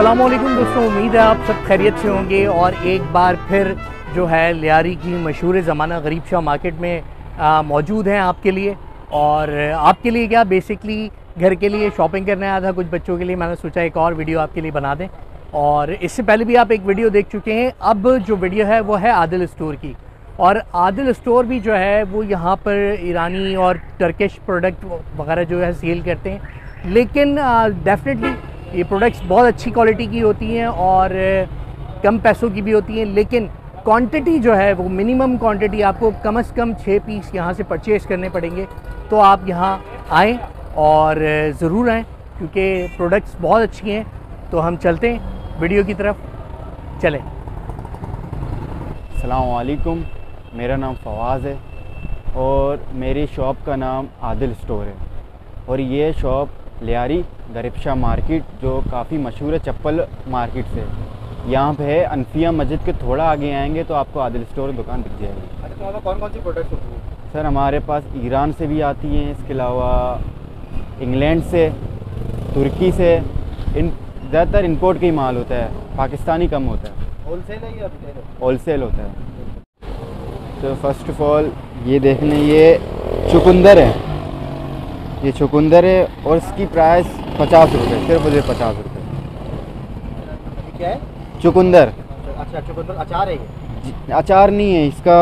अस्सलामुअलैकुम दोस्तों, उम्मीद है आप सब खैरियत से होंगे। और एक बार फिर जो है लियारी की मशहूर ज़माना गरीब शाह मार्केट में मौजूद हैं आपके लिए। और आपके लिए क्या, बेसिकली घर के लिए शॉपिंग करने आया था कुछ बच्चों के लिए, मैंने सोचा एक और वीडियो आपके लिए बना दें। और इससे पहले भी आप एक वीडियो देख चुके हैं। अब जो वीडियो है वो है आदिल स्टोर की। और आदिल स्टोर भी जो है वो यहाँ पर ईरानी और टर्किश प्रोडक्ट वगैरह जो है सेल करते हैं, लेकिन डेफिनेटली ये प्रोडक्ट्स बहुत अच्छी क्वालिटी की होती हैं और कम पैसों की भी होती हैं, लेकिन क्वांटिटी जो है वो मिनिमम क्वांटिटी आपको कम से कम 6 पीस यहाँ से परचेज़ करने पड़ेंगे। तो आप यहाँ आएँ और ज़रूर आएँ क्योंकि प्रोडक्ट्स बहुत अच्छी हैं। तो हम चलते हैं वीडियो की तरफ, चलें। अस्सलामुअलैकुम, मेरा नाम फवाज़ है और मेरी शॉप का नाम आदिल स्टोर है। और ये शॉप लियारी गरीब शाह मार्केट जो काफ़ी मशहूर है चप्पल मार्केट से, यहाँ पे है। अनफिया मस्जिद के थोड़ा आगे आएंगे तो आपको आदिल स्टोर दुकान दिख जाएगी। अच्छा, तो कौन कौन सी प्रोडक्ट्स होती हैं? सर हमारे पास ईरान से भी आती हैं, इसके अलावा इंग्लैंड से, तुर्की से, इन ज़्यादातर इंपोर्ट का ही माल होता है, पाकिस्तानी कम होता है। होलसेल है या रिटेल? होलसेल होता है। तो फर्स्ट ऑफ ऑल ये देख लें, ये चुकंदर है, ये चुकंदर है और इसकी प्राइस 50 रुपये, सिर्फ मुझे 50 रुपये। क्या है? चुकंदर। अच्छा, चुकंदर अचार है ये? अचार नहीं है, इसका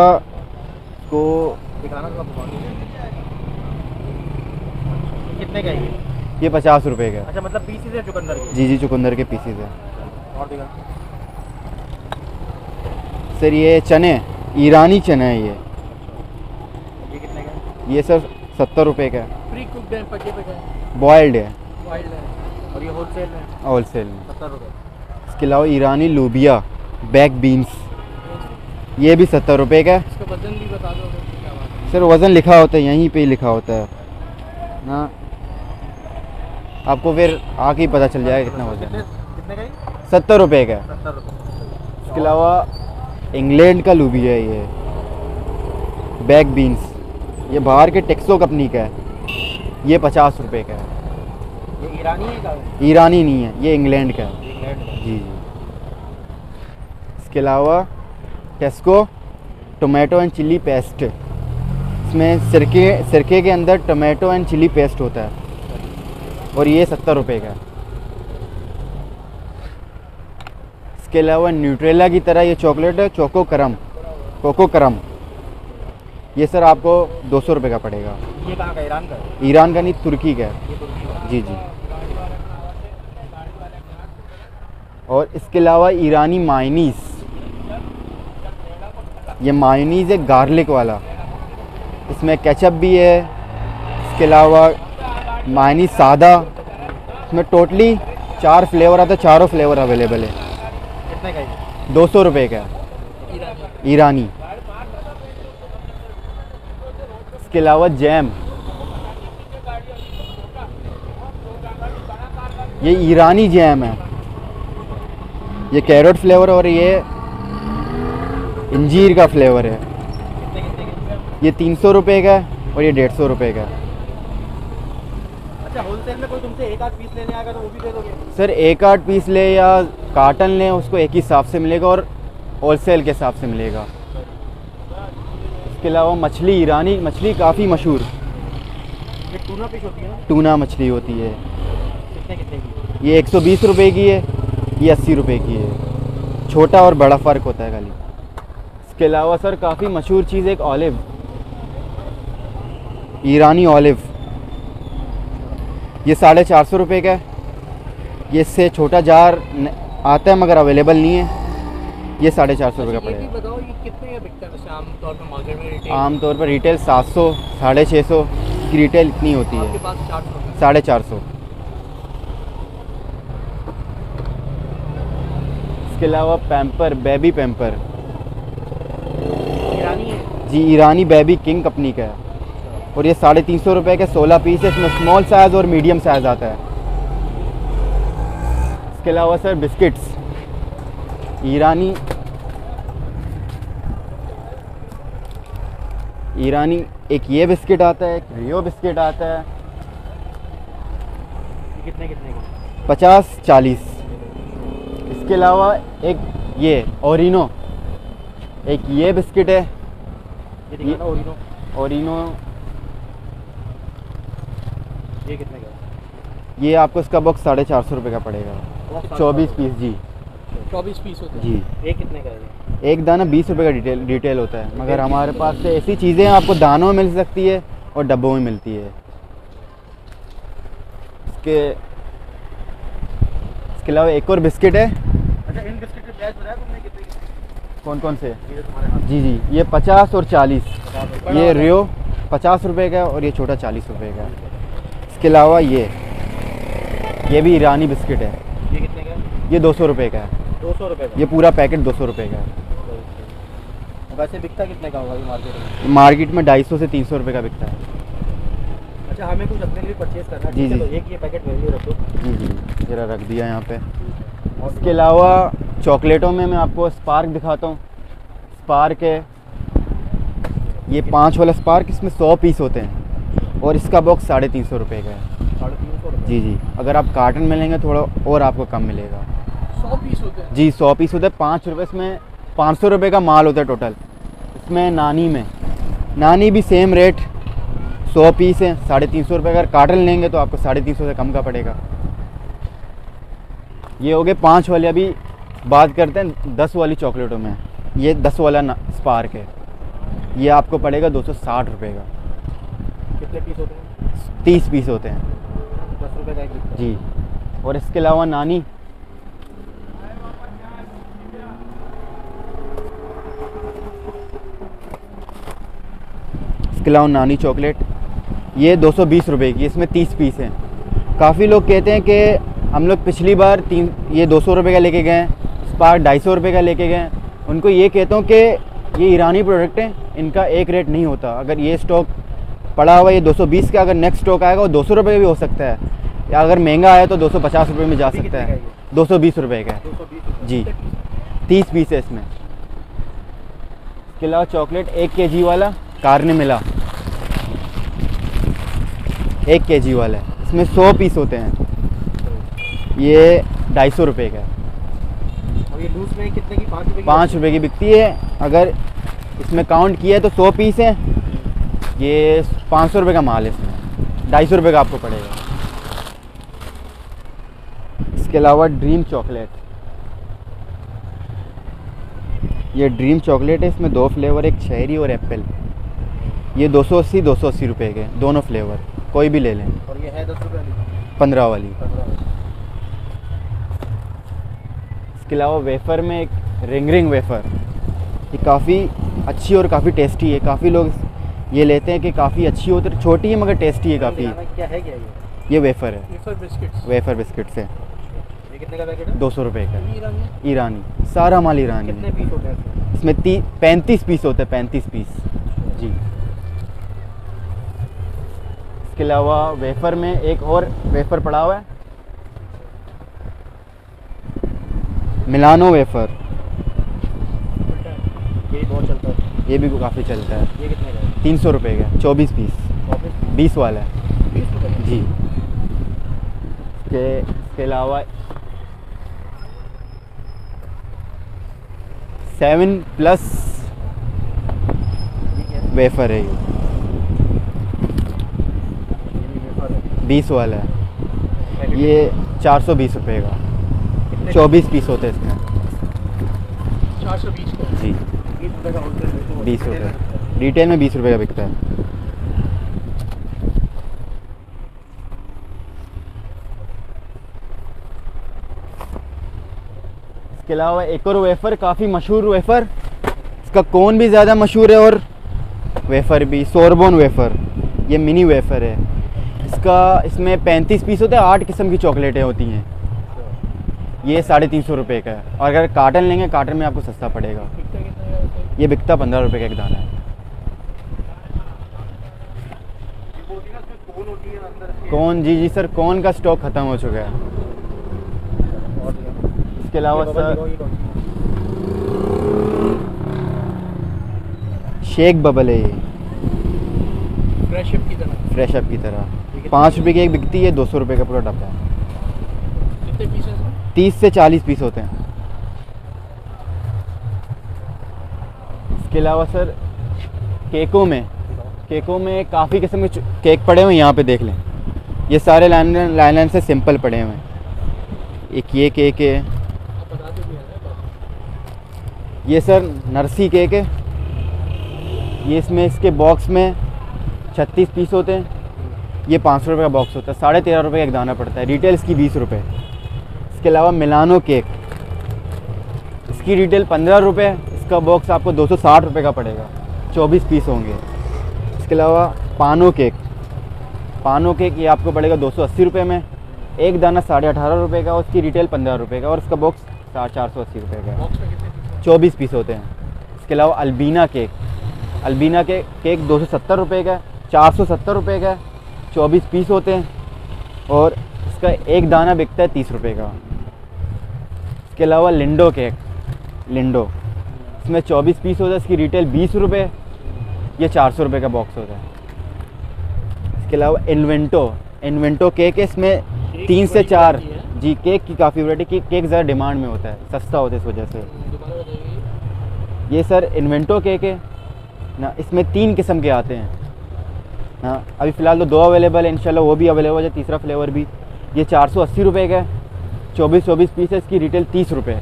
को दिखाना तो कितने का है ये? ये 50 रुपये का। अच्छा, मतलब पीसीज है चुकंदर के? जी, चुकंदर के पीसीज है। और सर ये चने, ईरानी चना है ये। ये कितने का? ये सर 70 रुपये का। बॉयल्ड है। और ये होलसेल है? होलसेल में 70 रुपये। इसके अलावा ईरानी लोबिया, बैक बीन्स, ये भी 70 रुपये का। इसका वज़न भी बता दो। सर वज़न लिखा होता है, यहीं पे ही लिखा होता है ना, आपको फिर आके ही पता चल जाएगा कितना वज़न है। कितने का? 70 रुपये का। इसके अलावा इंग्लैंड का लोबिया है ये, बैक बीन्स, ये बाहर के टेक्सो कंपनी का है, ये 50 रुपये का है। ये ईरानी है का? ईरानी नहीं है, ये इंग्लैंड का है। इंग्लैंड का? जी। इसके अलावा Tesco tomato and chilli paste, इसमें सिरके के अंदर टोमेटो एंड चिली पेस्ट होता है, और ये 70 रुपये का है। इसके अलावा न्यूट्रेला की तरह ये चॉकलेट है, चोको करम, ये सर आपको 200 रुपये का पड़ेगा। ये कहाँ का? ईरान का? ईरान का नहीं, तुर्की का है। जी। और इसके अलावा ईरानी मायनीज़, ये मायनीज़ है गार्लिक वाला, इसमें केचप भी है। इसके अलावा मायनीज़ सादा, इसमें टोटली 4 फ्लेवर आता है, चारों फ्लेवर अवेलेबल है। कितने का है? 200 रुपये का है, ईरानी। इसके अलावा जैम, ये ईरानी जैम है, ये कैरेट फ्लेवर और ये इंजीर का फ्लेवर है, ये 300 रुपये का है और ये 150 रुपये का है। अच्छा, होलसेल में कोई तुमसे एक आध पीस लेने आएगा तो वो भी दे दोगे? सर एक आध पीस ले या कार्टन ले, उसको एक ही हिसाब से मिलेगा और होलसेल के हिसाब से मिलेगा। इसके अलावा मछली, ईरानी मछली काफ़ी मशहूर, ये टूना फिश होती है ना? टूना मछली होती है। कितने की? ये 120 रुपये की है, ये 80 रुपये की है, छोटा और बड़ा फ़र्क होता है खाली। इसके अलावा सर काफ़ी मशहूर चीज़ एक ऑलिव, ईरानी ऑलिव, ये 450 रुपये का है, ये इससे छोटा जार आता है मगर अवेलेबल नहीं है, ये 450 रुपये का पड़ेगा। ये बताओ ये कितने का बिकता है आमतौर पर मार्केट में? रिटेल आमतौर पर रिटेल 700, 650 की रिटेल इतनी होती है, 450। इसके अलावा पैम्पर, बेबी पैम्पर ईरानी है जी, ईरानी बेबी किंग कंपनी का है। और ये 350 रुपये के 16 पीस है, इसमें स्मॉल साइज़ और मीडियम साइज़ आता है। इसके अलावा सर बिस्किट्स ईरानी एक ये बिस्किट आता है, एक रियो बिस्किट आता है। कितने कितने के? 50-40। इसके अलावा एक ये ओरिनो, एक ये बिस्किट है, ये ओरिनो ये कितने का? ये आपको इसका बॉक्स 450 रुपये का पड़ेगा, 24 पीस जी। 24 पीस होते हैं जी। एक कितने का है? एक दाना 20 रुपये का डिटेल होता है, मगर हमारे पास से ऐसी चीज़ें आपको दानों में मिल सकती है और डब्बों में मिलती है। इसके अलावा एक और बिस्किट है। अच्छा, इन बिस्किट के प्राइस बताया तुमने कितने के? कौन कौन से जी जी, ये 50 और 40, ये रियो 50 रुपये का और ये छोटा 40 रुपये का। इसके अलावा ये भी ईरानी बिस्किट है, ये कितने का? ये 200 रुपये का है। 200 रुपये का? ये पूरा पैकेट 200 रुपये का है। वैसे बिकता कितने का होगा ये मार्केट में? मार्केट में 250 से 300 रुपये का बिकता है। अच्छा, हमें कुछ अपने लिए परचेज करना है जी जी, तो एक ये पैकेट मेरे लिए रखो जी जी, ज़रा रख दिया यहाँ पे। और इसके अलावा चॉकलेटों में मैं आपको स्पार्क दिखाता हूँ। स्पार्क है ये 5 वाला स्पार्क, इसमें 100 पीस होते हैं और इसका बॉक्स 350 रुपये का है। 350 जी जी, अगर आप कार्टन में लेंगे थोड़ा और आपको कम मिलेगा। 100 पीस होते हैं जी, 100 पीस होते हैं, 5 रुपये, इसमें 500 रुपये का माल होता है टोटल। इसमें नानी भी सेम रेट, 100 पीस है, 350 रुपये। अगर कार्टन लेंगे तो आपको 350 से कम का पड़ेगा। ये हो गए 5 वाले। अभी बात करते हैं 10 वाली चॉकलेटों में। ये 10 वाला स्पार्क है, ये आपको पड़ेगा 260 रुपये का। कितने पीस होते हैं? 30 पीस होते हैं, 10 रुपये का एक जी। और इसके अलावा नानी चॉकलेट, ये 220 रुपये की, इसमें 30 पीस हैं। काफ़ी लोग कहते हैं कि हम लोग पिछली बार ये 200 रुपये का लेके गए, स्पार्क 250 रुपये का लेके गए। उनको ये कहता हूँ कि ये ईरानी प्रोडक्ट हैं, इनका एक रेट नहीं होता। अगर ये स्टॉक पड़ा हुआ ये 220 का, अगर नेक्स्ट स्टॉक आएगा वो 200 रुपये का भी हो सकता है, या अगर महंगा आया तो 250 रुपये में जा सकता है। 220 रुपये का जी, 30 पीस है इसमें। इसके अलावा चॉकलेट 1 kg वाला कार्ने मिला, 1 kg वाला है, इसमें 100 पीस होते हैं, ये 250 रुपये का। और ये लूज में कितने की? 5 रुपये की बिकती है। अगर इसमें काउंट किया है तो 100 पीस है, ये 500 रुपये का माल है, इसमें 250 रुपये का आपको पड़ेगा। इसके अलावा ड्रीम चॉकलेट, ये ड्रीम चॉकलेट है, इसमें 2 फ्लेवर, एक चेरी और एप्पल, ये 280-280 रुपये के, दोनों फ्लेवर, कोई भी ले लें। और ये है 10 रुपये वाली, 15 वाली। इसके अलावा वेफ़र में एक रिंग वेफ़र, ये काफ़ी अच्छी और काफ़ी टेस्टी है। काफ़ी लोग ये लेते हैं कि काफ़ी अच्छी होती है, छोटी है मगर टेस्टी है काफ़ी। क्या है ये वेफ़र है, वेफ़र बिस्किट्स है। कितने का पैकेट है? 200 रुपये का, ईरानी, सारा माल ईरानी। कितने पीस होते हैं इसमें? 35 पीस होते हैं, 35 पीस जी। इसके अलावा वेफर में एक और वेफर पड़ा हुआ है, मिलानो वेफर, ये बहुत चलता है, ये भी काफ़ी चलता है। ये कितने का है? 300 रुपये का, 24 पीस, 20 वाला है 20 जी। इसके अलावा 7 प्लस वेफर है, ये 20 वाला है, ये 420 रुपये का, 24 पीस होते हैं इसमें। 420 जी, 20 रुपये रिटेल में 20 रुपये का बिकता है। इसके अलावा एक और वेफ़र, काफ़ी मशहूर वेफ़र, इसका कोन भी ज़्यादा मशहूर है और वेफ़र भी, सोरबोन वेफ़र, ये मिनी वेफ़र है। इसमें 35 पीस होते हैं, 8 किस्म की चॉकलेटें होती हैं। ये 350 रुपये का है, और अगर कार्टन लेंगे कार्टन में आपको सस्ता पड़ेगा। ये बिकता 15 रुपये का एक दाना है। कौन? जी जी सर, कौन का स्टॉक ख़त्म हो चुका है। इसके अलावा सर शेक बबल है, ये फ्रेशअप की तरह, फ्रेशअप की तरह 5 रुपये की एक बिकती है, 200 रुपये का पूरा डब्बा है। 30 से 40 पीस होते हैं। इसके अलावा सर केकों में काफ़ी किस्म के केक पड़े हुए हैं, यहाँ पे देख लें। ये सारे लाइन से सिंपल पड़े हुए हैं। एक ये केक है, ये सर नरसी केक है। ये इसमें इसके बॉक्स में 36 पीस होते हैं। ये 500 रुपये का बॉक्स होता है, 13.5 रुपये एक दाना पड़ता है। रिटेल इसकी 20 रुपये। इसके अलावा मिलानो केक, इसकी रिटेल 15 रुपये, इसका बॉक्स आपको 260 रुपये का पड़ेगा, 24 पीस होंगे। इसके अलावा पानो केक ये आपको पड़ेगा 280 रुपये में, एक दाना 18.5 रुपये का, उसकी रिटेल 15 रुपये का, और उसका बॉक्स 480 रुपये का है, 24 पीस होते हैं। इसके अलावा अल्बीना केक 270 रुपये का, 470 रुपये का, 24 पीस होते हैं, और इसका एक दाना बिकता है 30 रुपये का। इसके अलावा लिंडो केक, इसमें 24 पीस होता है, इसकी रिटेल 20 रुपये, ये 400 रुपये का बॉक्स होता है। इसके अलावा इन्वेंटो केक है, इसमें 3 से 4 जी केक की काफ़ी वैरायटी की, केक ज़्यादा डिमांड में होता है, सस्ता होता है इस वजह से। ये सर इन्वेंटो केक है ना, इसमें 3 किस्म के आते हैं ना, अभी फ़िलहाल तो 2 अवेलेबल है, इंशाल्लाह वो भी अवेलेबल हो जाए, तीसरा फ्लेवर भी। ये 480 रुपये का है, 24 पीस है, इसकी रिटेल 30 रुपये।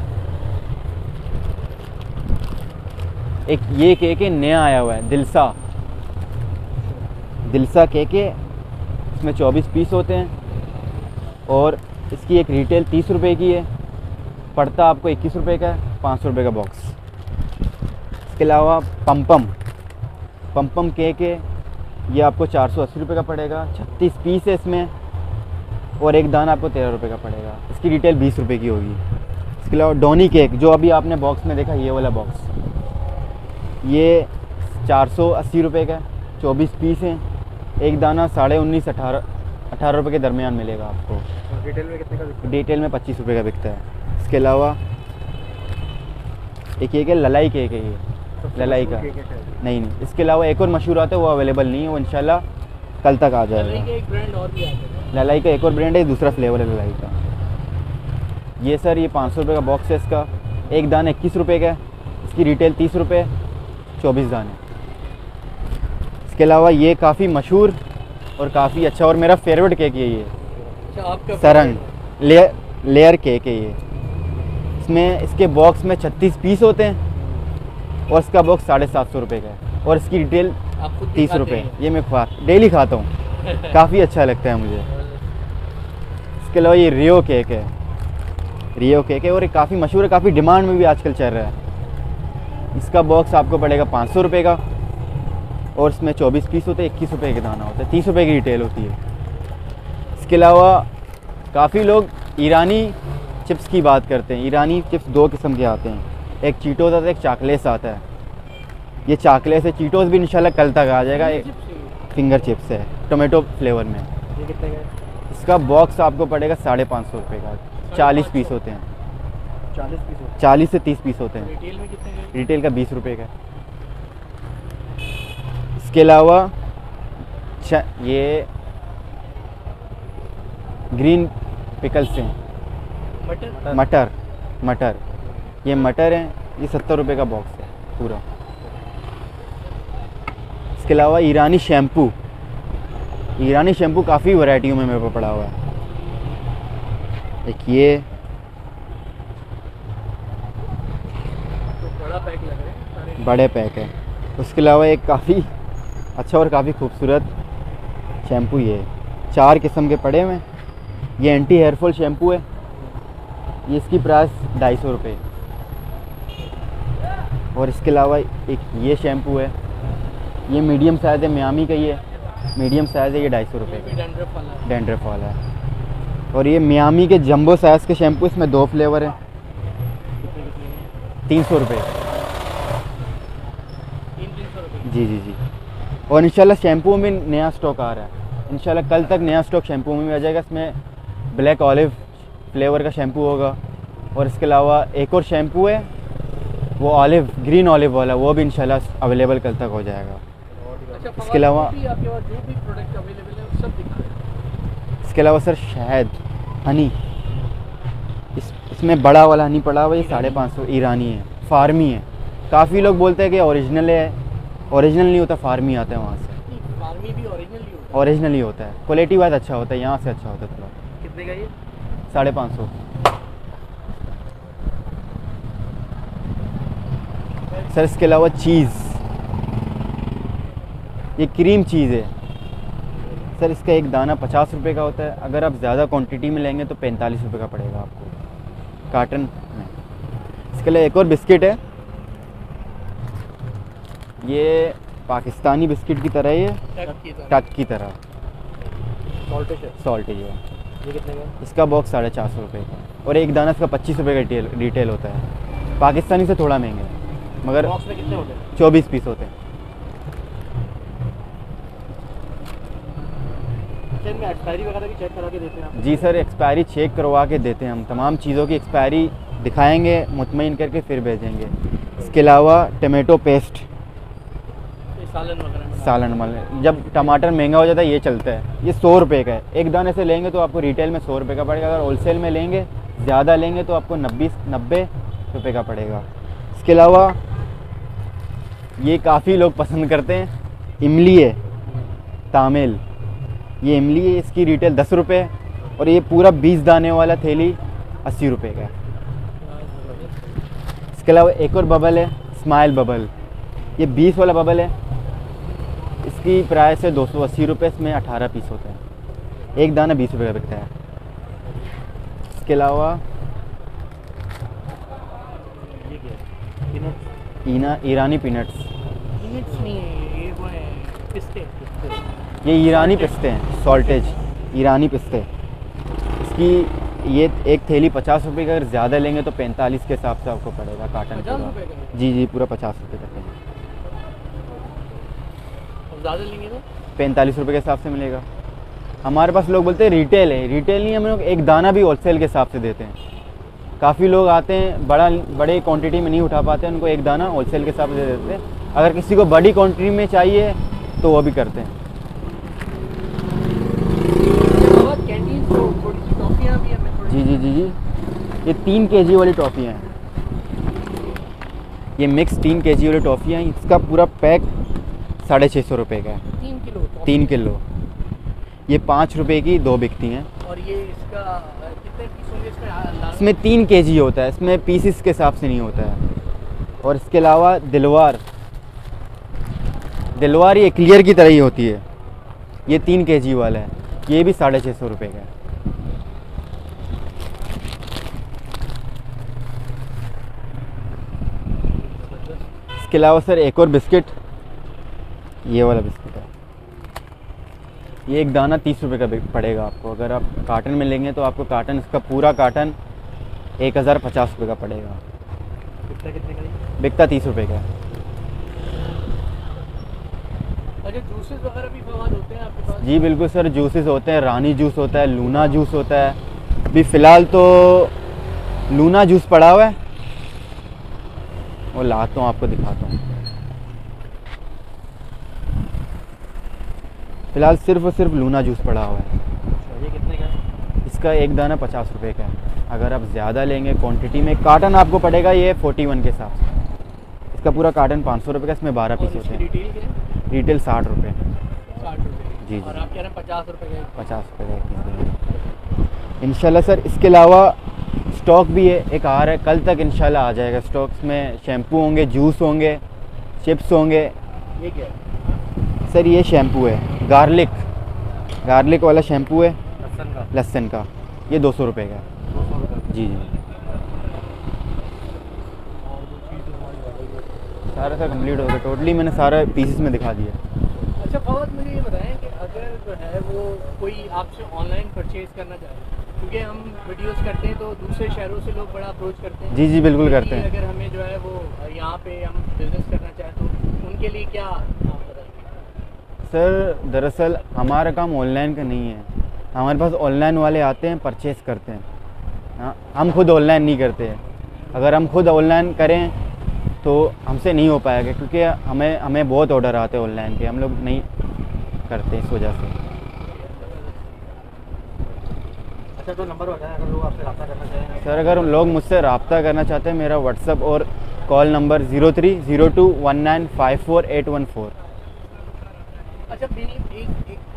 एक ये केक है नया आया हुआ है, दिलसा केक है, इसमें 24 पीस होते हैं, और इसकी एक रिटेल 30 रुपये की है, पड़ता आपको 21 रुपये का है, 500 रुपये का बॉक्स। इसके अलावा पम्पम केक है, ये आपको 480 रुपये का पड़ेगा, 36 पीस है इसमें, और एक दाना आपको 13 रुपये का पड़ेगा, इसकी रिटेल 20 रुपये की होगी। इसके अलावा डोनी केक, जो अभी आपने बॉक्स में देखा, ये वाला बॉक्स, ये 480 रुपये का, 24 पीस हैं, एक दाना 18.5 से 18 के दरमियान मिलेगा आपको। रिटेल में कितने का? रिटेल में 25 रुपये का बिकता है। इसके अलावा एक केक है, ललाई केक है, ये ललाई का नहीं। इसके अलावा एक और मशहूर आता है, वो अवेलेबल नहीं है, वो इंशाल्लाह कल तक आ जाएगा। ललाई का एक और ब्रांड है, दूसरा फ्लेवर है ललाई का। ये सर ये 500 रुपये का बॉक्स है, इसका एक दाना 21 रुपये का, इसकी रिटेल 30 रुपये, 24 दाने। इसके अलावा ये काफ़ी मशहूर और काफ़ी अच्छा और मेरा फेवरेट केक है, ये लेयर केक है। ये इसमें इसके बॉक्स में 36 पीस होते हैं, और इसका बॉक्स 750 रुपये का है, और इसकी रिटेल 30 रुपये। ये मैं डेली खाता हूँ काफ़ी अच्छा लगता है मुझे। इसके अलावा ये रियो केक है, और ये काफ़ी मशहूर है, काफ़ी डिमांड में भी आजकल चल रहा है। इसका बॉक्स आपको पड़ेगा 500 रुपये का, और इसमें 24 पीस होते हैं, 21 रुपये का दाना होता है, 30 रुपये की रिटेल होती है। इसके अलावा काफ़ी लोग ईरानी चिप्स की बात करते हैं। ईरानी चिप्स 2 किस्म के आते हैं, एक चीटोस आता है, एक चाकलेस आता है। ये चाकलेस है, चीटोस भी इंशाल्लाह कल तक आ जाएगा। एक फिंगर चिप्स है, टोमेटो फ्लेवर में। ये कितने का है? इसका बॉक्स आपको पड़ेगा 550 रुपये का, 40 पीस होते हैं, 40 से 30 पीस होते हैं। रिटेल में कितने का? रिटेल का 20 रुपये का। इसके अलावा ये ग्रीन पिकल्स हैं, मटर, ये मटर हैं, ये 70 रुपये का बॉक्स है पूरा। इसके अलावा ईरानी शैम्पू काफ़ी वैरायटियों में मेरे पर पड़ा हुआ है। एक ये तो बड़ा पैक लग रहा है, बड़े पैक है। उसके अलावा एक काफ़ी अच्छा और काफ़ी खूबसूरत शैम्पू, ये 4 किस्म के पड़े हुए हैं। ये एंटी हेयरफॉल शैम्पू है, ये इसकी प्राइस 250 रुपये। और इसके अलावा एक ये शैम्पू है, ये मीडियम साइज़ है, मियामी का, ये मीडियम साइज़ है, ये 250 रुपये का, डैंड्रफ वाला है। और ये मियामी के जंबो साइज़ के शैम्पू, इसमें दो फ्लेवर हैं, 300 रुपये। जी जी जी। और इंशाल्लाह शैम्पू में नया स्टॉक आ रहा है, इंशाल्लाह कल तक नया स्टॉक शैम्पू में भी आ जाएगा। इसमें ब्लैक ऑलिव फ्लेवर का शैम्पू होगा और इसके अलावा एक और शैम्पू है वो ऑलिव, ग्रीन ऑलिव वाला, वो भी इंशाल्लाह अवेलेबल कल तक हो जाएगा। इसके अलावा सर शहद हनी, इसमें बड़ा वाला हनी पड़ा हुआ, ये 550 ईरानी है, फार्मी है। काफ़ी लोग बोलते हैं कि ओरिजिनल है, ओरिजिनल नहीं होता, फार्मी आता है वहाँ से। फार्मी भी ओरिजिनल ही होता है, क्वालिटी वाइज अच्छा होता है, यहाँ से अच्छा होता है थोड़ा। कितने का ये? 550। सर इसके अलावा चीज़, ये क्रीम चीज़ है सर, इसका एक दाना 50 रुपये का होता है, अगर आप ज़्यादा क्वांटिटी में लेंगे तो 45 रुपये का पड़ेगा आपको कार्टन में। इसके लिए एक और बिस्किट है, ये पाकिस्तानी बिस्किट की तरह ही है, टक की तरह, सॉल्टेज है। ये कितने का? इसका बॉक्स 450 रुपये का, और एक दाना इसका 25 रुपये का डिटेल होता है, पाकिस्तानी से थोड़ा महंगे, मगर बॉक्स में कितने होते हैं? 24 पीस होते हैं। में एक्सपायरी वगैरह भी चेक करा के देते हैं आप? जी सर, एक्सपायरी चेक करवा के देते हैं हम, तमाम चीज़ों की एक्सपायरी दिखाएंगे, मुतमईन करके फिर भेजेंगे। इसके अलावा टमाटो पेस्ट, सालन वगैरह, जब टमाटर महंगा हो जाता है ये चलता है, ये 100 रुपये का है, एक दाने से लेंगे तो आपको रिटेल में 100 रुपये का पड़ेगा, अगर होलसेल में लेंगे ज़्यादा लेंगे तो आपको 90 रुपये का पड़ेगा। इसके अलावा ये काफ़ी लोग पसंद करते हैं, इमली है तामिल, ये इमली है, इसकी रिटेल 10 रुपये और ये पूरा 20 दाने वाला थैली 80 रुपये का। इसके अलावा एक और बबल है, स्माइल बबल, ये 20 वाला बबल है, इसकी प्राइस है 280 रुपये, इसमें 18 पीस होते हैं, एक दाना 20 रुपये का बिकता है। इसके अलावा ईरानी पीनट्स, ये ईरानी पिस्ते हैं, सॉल्टेज ईरानी पिस्ते, इसकी ये एक थैली 50 रुपये का, अगर ज़्यादा लेंगे तो 45 के हिसाब से आपको पड़ेगा कार्टन का। जी जी, पूरा 50 रुपये का थैली, ज़्यादा लेंगे तो 45 रुपये के हिसाब से मिलेगा। हमारे पास लोग बोलते हैं रिटेल है, रिटेल नहीं, हम लोग एक दाना भी होलसेल के हिसाब से देते हैं। काफ़ी लोग आते हैं बड़े क्वान्टिटी में नहीं उठा पाते, उनको एक दाना होलसेल के हिसाब से दे देते हैं, अगर किसी को बड़ी क्वान्टिटी में चाहिए तो वो भी करते हैं। जी जी जी जी, ये 3 kg वाली टॉफ़ियाँ हैं, ये मिक्स 3 kg वाली टॉफ़ियाँ हैं, इसका पूरा पैक 650 रुपये का है, 3 किलो। ये 5 रुपये की 2 बिकती हैं। और ये इसका कितने पीस होंगे इसमें? इसमें 3 kg होता है, इसमें पीसेस के हिसाब से नहीं होता है। और इसके अलावा दिलवार, ये क्लियर की तरह ही होती है, ये 3 kg वाला है, ये भी 650 रुपये का है। इसके अलावा सर एक और बिस्किट, ये वाला बिस्किट है, ये एक दाना 30 रुपये का पड़ेगा आपको, अगर आप कार्टन में लेंगे तो आपको कार्टन, इसका पूरा कार्टन 1050 रुपये का पड़ेगा। बिकता कितने का? बिकता 30 रुपये का। अच्छा, जूसेस वगैरह भी होते हैं आपके पास? जी बिल्कुल सर, जूसेस होते हैं, रानी जूस होता है, लूना जूस होता है, अभी फ़िलहाल तो लूना जूस पड़ा हुआ है, वो लाता हूँ आपको दिखाता हूँ। फिलहाल सिर्फ और सिर्फ लूना जूस पड़ा हुआ है। ये कितने का है? इसका एक दाना 50 रुपये का है, अगर आप ज़्यादा लेंगे क्वांटिटी में, कार्टन आपको पड़ेगा ये 41 के हिसाब से, इसका पूरा कार्टन 500 रुपये का, इसमें 12 पीस होते हैं। रिटेल क्या? रिटेल 60 रुपये। जी जी, और आप कह रहे हैं 50 रुपये का? 50 रुपये का इंशाल्लाह सर। इसके अलावा स्टॉक भी है, एक आ रहा है, कल तक इंशाल्लाह आ जाएगा स्टॉक्स में, शैम्पू होंगे, जूस होंगे, चिप्स होंगे। ये क्या है सर? ये शैम्पू है, गार्लिक वाला शैम्पू है, लहसुन का, ये 200 रुपये का। जी जी, सारा सा कम्प्लीट हो गया, टोटली मैंने सारा पीसेस में दिखा दिया। अच्छा फवाद, मुझे ये बताएं कि अगर जो है वो कोई आपसे ऑनलाइन परचेज़ करना चाहे क्योंकि हम वीडियोस करते हैं तो दूसरे शहरों से लोग बड़ा अप्रोच करते हैं। जी जी बिल्कुल करते हैं। अगर हमें जो है वो यहाँ पे हम बिजनेस करना चाहें तो उनके लिए क्या आप बताएंगे? सर दरअसल हमारा काम ऑनलाइन का नहीं है, हमारे पास ऑनलाइन वाले आते हैं परचेज़ करते हैं, हम खुद ऑनलाइन नहीं करते हैं। अगर हम खुद ऑनलाइन करें तो हमसे नहीं हो पाएगा क्योंकि हमें हमें बहुत ऑर्डर आते हैं ऑनलाइन के, हम लोग नहीं करते इस वजह से। अच्छा तो नंबर बताएं अगर लोग आपसे रब्ता करना चाहें। सर अगर लोग मुझसे रब्ता करना चाहते हैं मेरा व्हाट्सअप और कॉल नंबर 03021954 814। अच्छा एक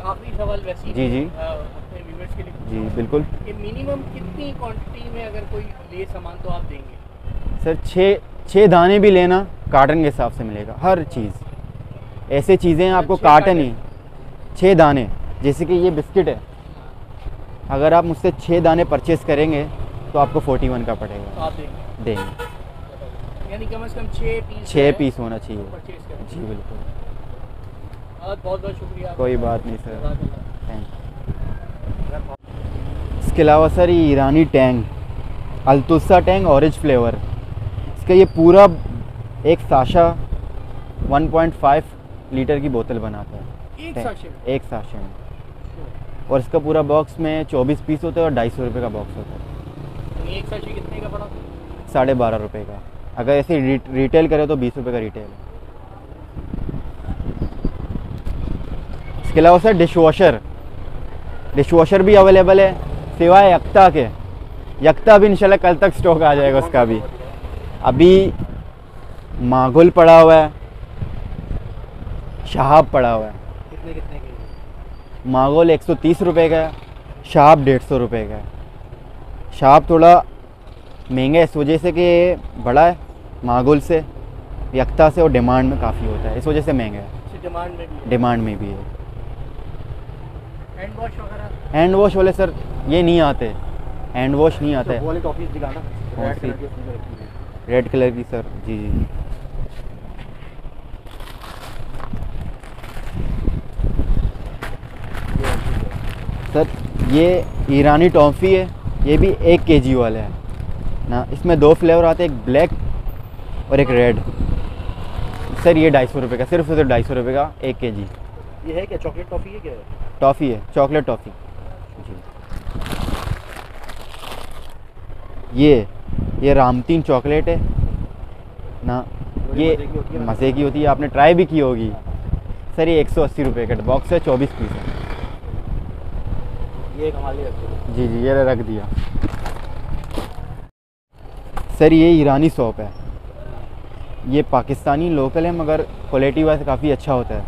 आखिरी सवाल वैसे जी जी अपने व्यूअर्स के लिए। जी बिल्कुल। कि मिनिमम कितनी क्वांटिटी में अगर कोई ले सामान तो आप देंगे? सर 6 दाने भी लेना, कार्टन के हिसाब से मिलेगा हर चीज़, ऐसे चीज़ें आपको कार्टन ही 6 दाने, जैसे कि ये बिस्किट है, अगर आप मुझसे 6 दाने परचेज़ करेंगे तो आपको 41 का पड़ेगा। तो आप देंगे यानी कम से कम 6 पीस होना चाहिए। जी बिल्कुल। बहुत बहुत शुक्रिया। कोई बात नहीं सर, थैंक यू। इसके अलावा सर ये ईरानी टैंग, अलतुस्सा टैंग ऑरेंज फ्लेवर, इसका ये पूरा एक साशा 1.5 लीटर की बोतल बनाता है एक साशे में, और इसका पूरा बॉक्स में 24 पीस होता है और 250 रुपये का बॉक्स होता है। एक साशे कितने का पड़ा? 12.5 रुपये का। अगर ऐसे रिटेल करें तो 20 रुपये का रिटेल है। इसके अलावा सर डिश वॉशर भी अवेलेबल है सिवाय यकता के। यकता भी इंशाल्लाह कल तक स्टॉक आ जाएगा उसका भी, अभी माघुल पड़ा हुआ है, शहाब पड़ा हुआ है। कितने के? मागोल 130 रुपये का है, शहाब 150 रुपये का है। शहाब थोड़ा महंगा है इस वजह से कि बड़ा है मागोल से, यकता से, और डिमांड में काफ़ी होता है इस वजह से महंगा है। डिमांड में भी है। हैंड वॉश वगैरह? हैंड वॉश वाले सर ये नहीं आते, हैंड वॉश नहीं आते। रेड कलर की सर। जी जी। सर ये ईरानी टॉफ़ी है, ये भी 1 केजी वाला है ना, इसमें 2 फ्लेवर आते हैं, एक ब्लैक और एक रेड। सर ये 250 रुपये का, सिर्फ 250 रुपये का 1 केजी। ये है क्या चॉकलेट टॉफ़ी है? क्या टॉफ़ी है? Chocolate toffee. ये रामतीन चॉकलेट है ना, ये मज़े की होती है, आपने ट्राई भी की होगी। सर ये 180 रुपये का बॉक्स है, 24 पीस है। जी जी ये रख दिया। सर ये ईरानी सॉप है, ये पाकिस्तानी लोकल है मगर क्वालिटी वाइज काफ़ी अच्छा होता है,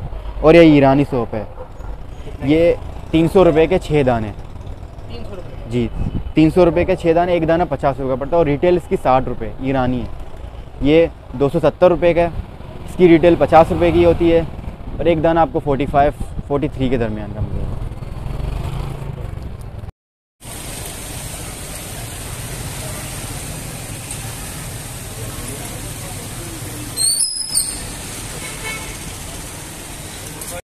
और ये ईरानी सॉप है। ये 300 रुपये के 6 दाने। 300 रुपये? जी 300 रुपये के 6 दाने, एक दाना 50 रुपये का पड़ता है, और रिटेल इसकी 60 रुपये। ईरानी है ये 270 रुपये का, इसकी रिटेल 50 रुपये की होती है, और एक दाना आपको 45-43 के दरमियान का।